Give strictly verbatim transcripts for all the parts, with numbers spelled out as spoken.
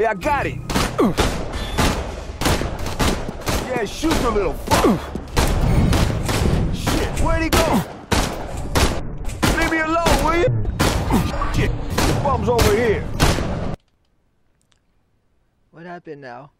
Yeah, I got it. Oof. Yeah, shoot the little fuck. Shit, where'd he go? Leave me alone, will you? Shit, the bump's over here. What happened now?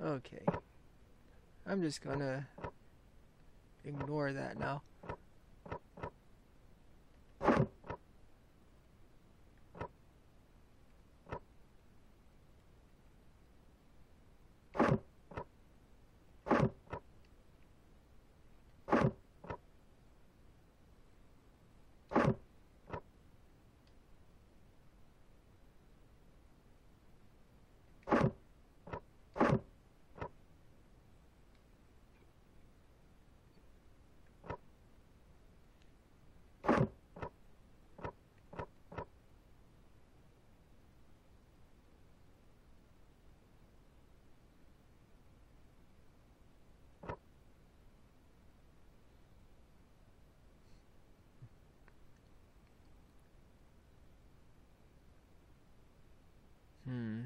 Okay, I'm just gonna ignore that now. Hmm.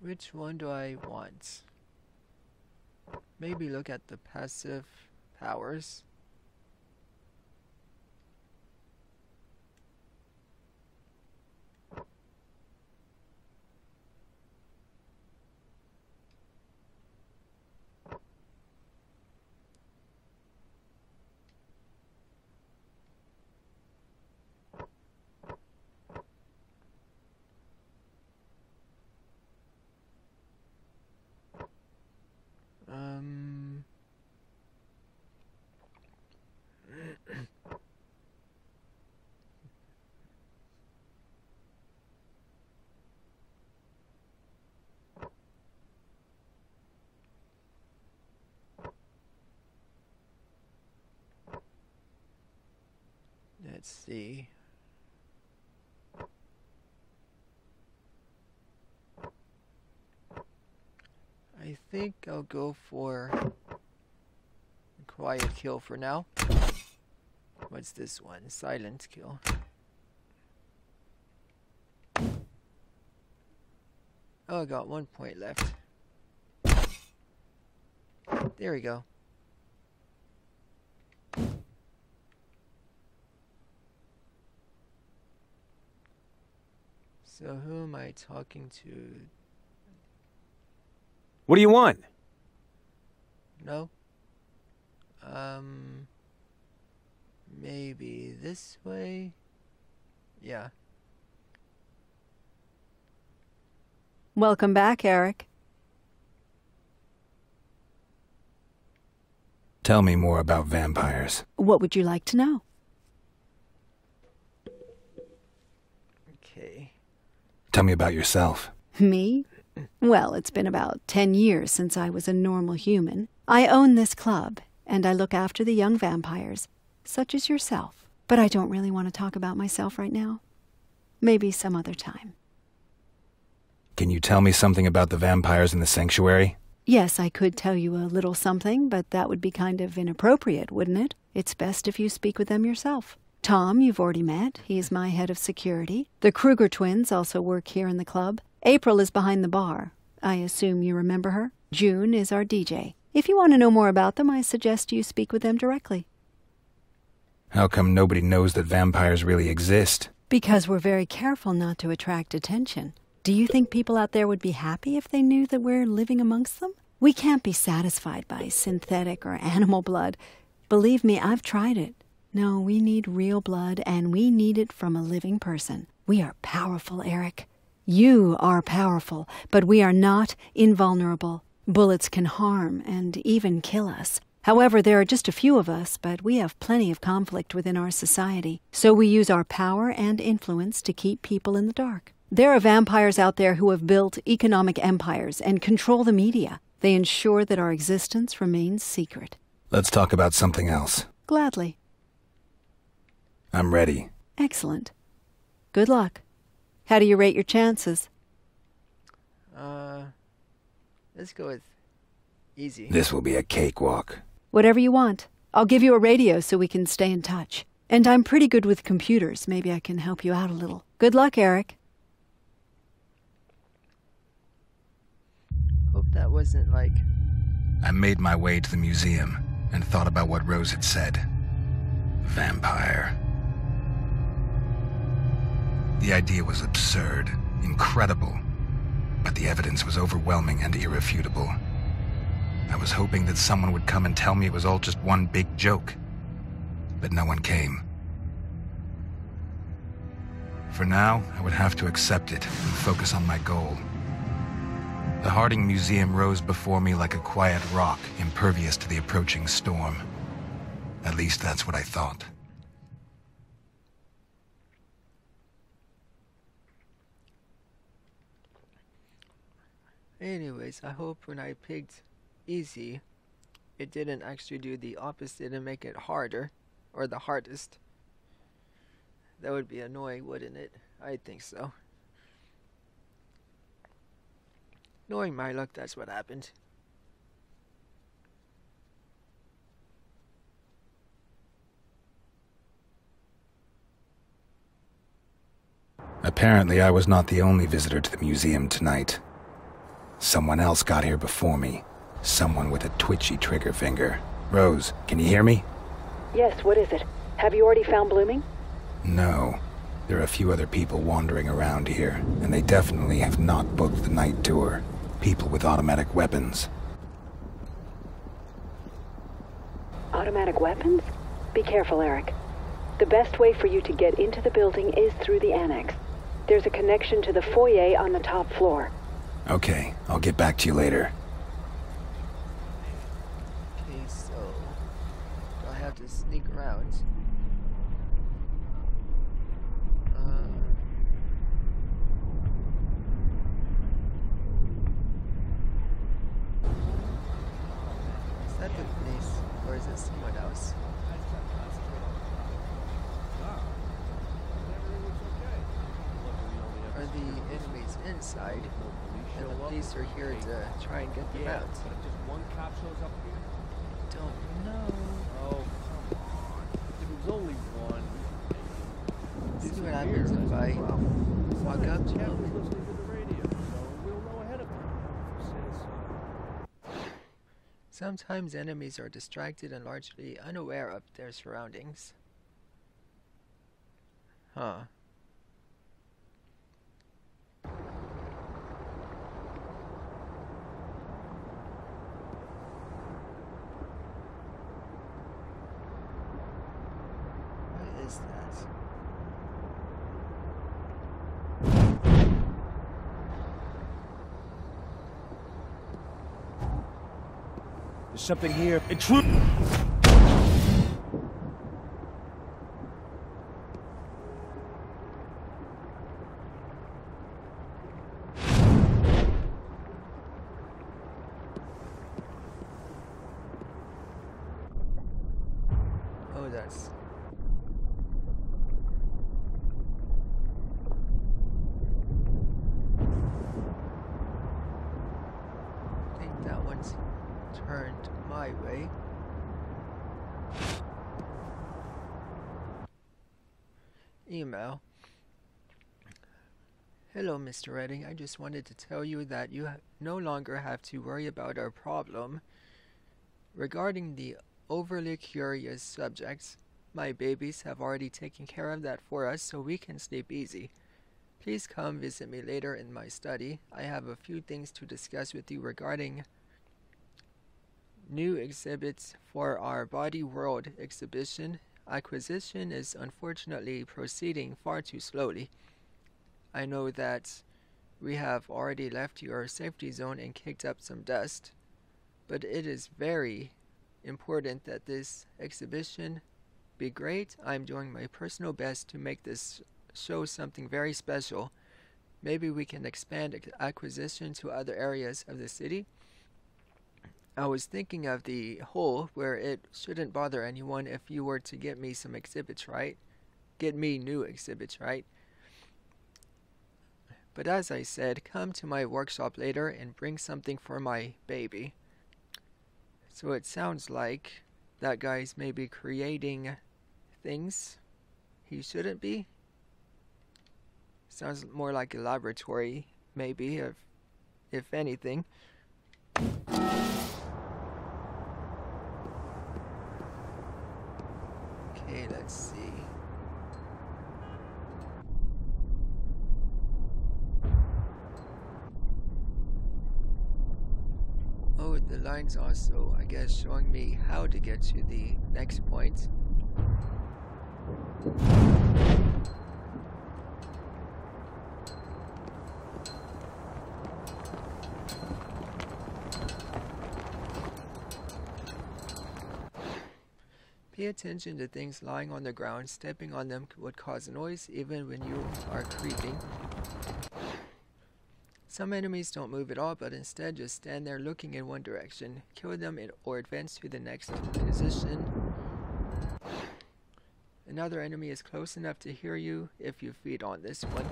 Which one do I want? Maybe look at the passive powers. Let's see. I think I'll go for a quiet kill for now. What's this one? Silent kill. Oh, I got one point left. There we go. So who am I talking to? What do you want? No. Um. Maybe this way? Yeah. Welcome back, Eric. Tell me more about vampires. What would you like to know? Okay. Tell me about yourself. Me? Well, it's been about ten years since I was a normal human. I own this club, and I look after the young vampires, such as yourself. But I don't really want to talk about myself right now. Maybe some other time. Can you tell me something about the vampires in the sanctuary? Yes, I could tell you a little something, but that would be kind of inappropriate, wouldn't it? It's best if you speak with them yourself. Tom, you've already met. He is my head of security. The Kruger twins also work here in the club. April is behind the bar. I assume you remember her. June is our D J. If you want to know more about them, I suggest you speak with them directly. How come nobody knows that vampires really exist? Because we're very careful not to attract attention. Do you think people out there would be happy if they knew that we're living amongst them? We can't be satisfied by synthetic or animal blood. Believe me, I've tried it. No, we need real blood, and we need it from a living person. We are powerful, Eric. You are powerful, but we are not invulnerable. Bullets can harm and even kill us. However, there are just a few of us, but we have plenty of conflict within our society. So we use our power and influence to keep people in the dark. There are vampires out there who have built economic empires and control the media. They ensure that our existence remains secret. Let's talk about something else. Gladly. I'm ready. Excellent. Good luck. How do you rate your chances? Uh, let's go with easy. This will be a cakewalk. Whatever you want. I'll give you a radio so we can stay in touch. And I'm pretty good with computers. Maybe I can help you out a little. Good luck, Eric. Hope that wasn't like... I made my way to the museum and thought about what Rose had said. Vampire. The idea was absurd, incredible, but the evidence was overwhelming and irrefutable. I was hoping that someone would come and tell me it was all just one big joke, but no one came. For now, I would have to accept it and focus on my goal. The Harding Museum rose before me like a quiet rock, impervious to the approaching storm. At least that's what I thought. Anyways, I hope when I picked easy, it didn't actually do the opposite and make it harder, or the hardest. That would be annoying, wouldn't it? I think so. Knowing my luck, that's what happened. Apparently, I was not the only visitor to the museum tonight. Someone else got here before me. Someone with a twitchy trigger finger. Rose, can you hear me? Yes, what is it? Have you already found Blooming? No. There are a few other people wandering around here, and they definitely have not booked the night tour. People with automatic weapons. Automatic weapons? Be careful, Eric. The best way for you to get into the building is through the annex. There's a connection to the foyer on the top floor. Okay, I'll get back to you later. Okay, so... do I have to sneak around? Uh... Is that the place, or is it someone else? Are the enemies inside? And the police are here to try and get them yeah, out. But if just one cop shows up here? I don't know. Oh, come on. If it was only one. Let's see what happens if I walk up to him. Sometimes enemies are distracted and largely unaware of their surroundings. Huh. There's something here. Intrude. Oh, that's. Turned my way. Email. Hello, Mister Redding. I just wanted to tell you that you no longer have to worry about our problem. Regarding the overly curious subjects, my babies have already taken care of that for us so we can sleep easy. Please come visit me later in my study. I have a few things to discuss with you regarding new exhibits for our Body World exhibition. Acquisition is unfortunately proceeding far too slowly. I know that We have already left your safety zone and kicked up some dust, but it is very important that this exhibition be great. I'm doing my personal best to make this show something very special. Maybe we can expand acquisition to other areas of the city. I was thinking of the hole where it shouldn't bother anyone if you were to get me some exhibits, right? Get me new exhibits, right? But as I said, come to my workshop later and bring something for my baby. So it sounds like that guy's maybe creating things he shouldn't be. Sounds more like a laboratory, maybe, if, if anything. Okay, let's see. The lines also, I guess, showing me how to get to the next point. Pay attention to things lying on the ground. Stepping on them would cause noise even when you are creeping. Some enemies don't move at all, but instead just stand there looking in one direction. Kill them or advance to the next position. Another enemy is close enough to hear you if you feed on this one.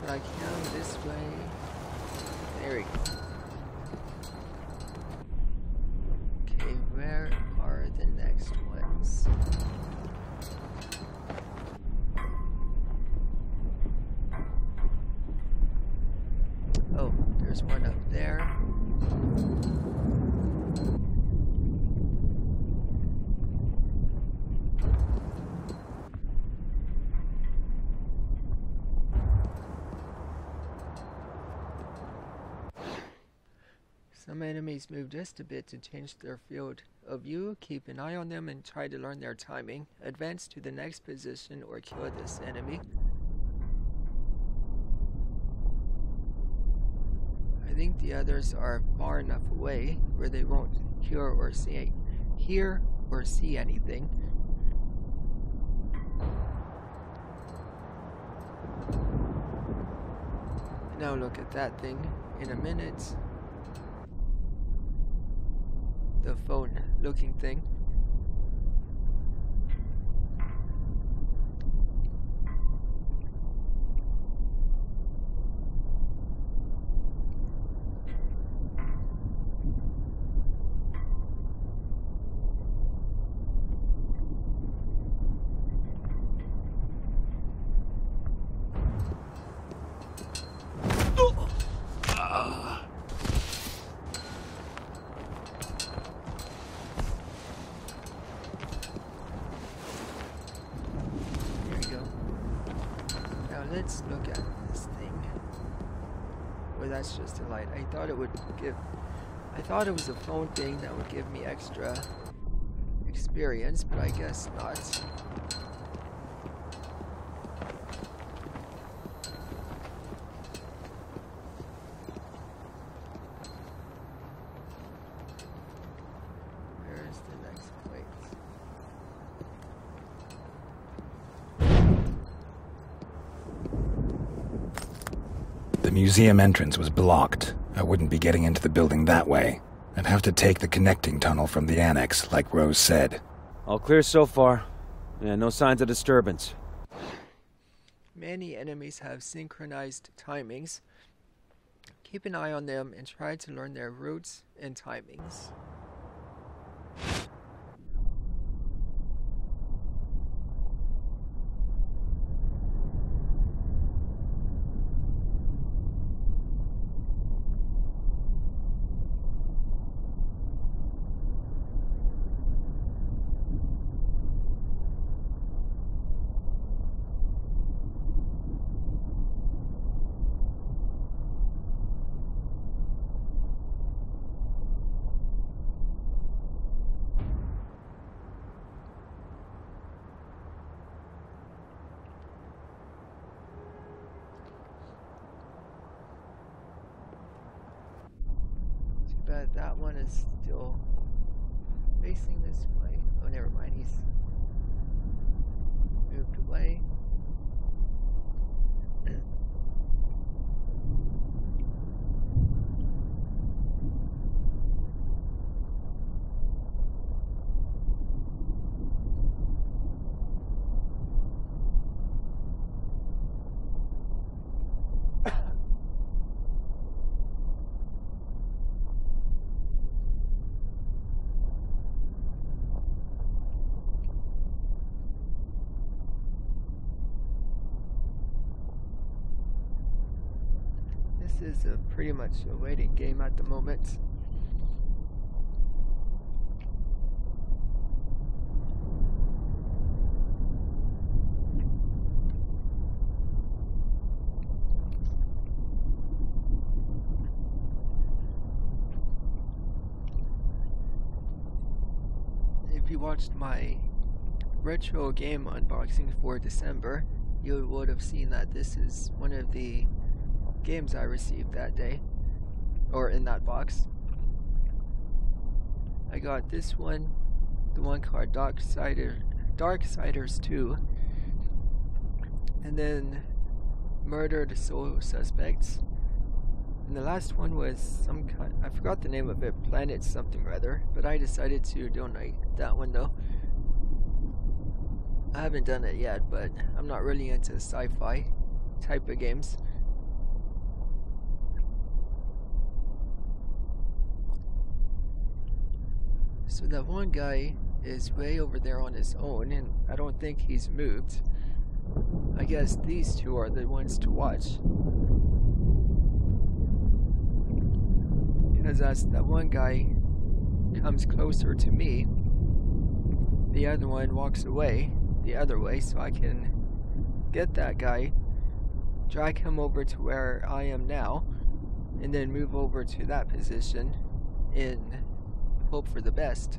Should I come this way? There we go. Some enemies move just a bit to change their field of view. Keep an eye on them and try to learn their timing. Advance to the next position or kill this enemy. I think the others are far enough away where they won't hear or see, hear or see anything. Now look at that thing in a minute. The phone looking thing. Let's look at this thing. Well, that's just a light. I thought it would give... I thought it was a phone thing that would give me extra experience, but I guess not. Where's the next place? The museum entrance was blocked. I wouldn't be getting into the building that way. I'd have to take the connecting tunnel from the annex, like Rose said. All clear so far. Yeah, no signs of disturbance. Many enemies have synchronized timings. Keep an eye on them and try to learn their routes and timings. but that one is still facing this way. Oh, never mind. He's moved away. This is a pretty much a waiting game at the moment. If you watched my retro game unboxing for December, you would have seen that this is one of the games I received that day, or in that box. I got this one, the one called Darksiders, Darksiders two, and then Murdered Soul Suspects, and the last one was some kind, I forgot the name of it, Planet something or other, but I decided to donate that one though. I haven't done it yet, but I'm not really into sci-fi type of games. So that one guy is way over there on his own, and I don't think he's moved. I guess these two are the ones to watch, because as that one guy comes closer to me, the other one walks away the other way, so I can get that guy, drag him over to where I am now, and then move over to that position in hope for the best.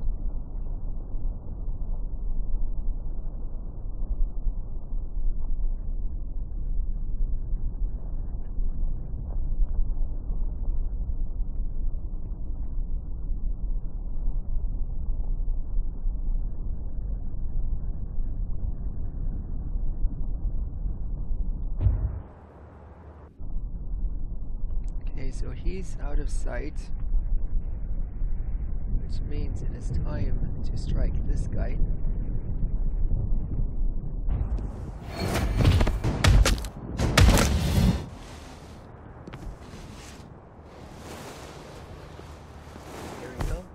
Okay, so he's out of sight, which means it is time to strike this guy. There we go.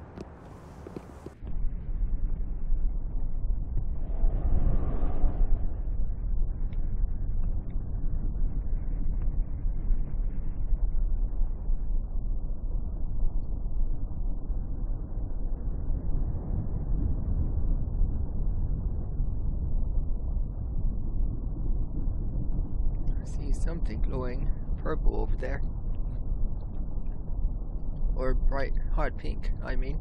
Something glowing purple over there, or bright hot pink. I mean,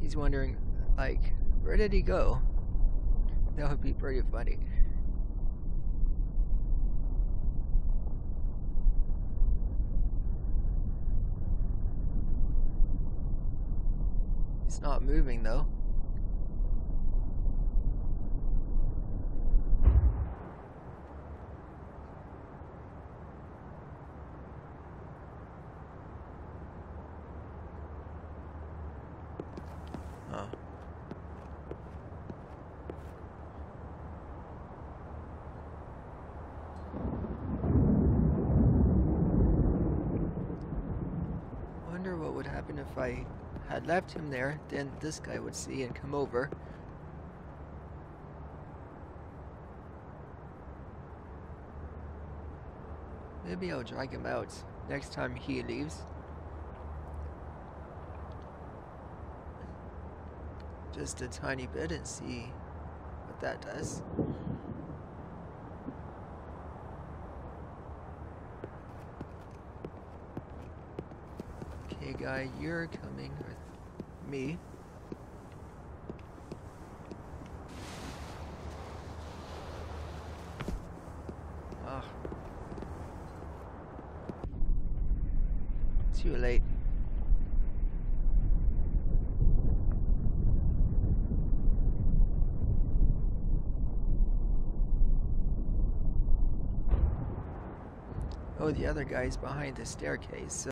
he's wondering, like, where did he go? That would be pretty funny. It's not moving though. If I had left him there, then this guy would see and come over. Maybe I'll drag him out next time he leaves. Just a tiny bit and see what that does. Hey guy, you're coming with me. Ah. too late. Oh, the other guy's behind the staircase.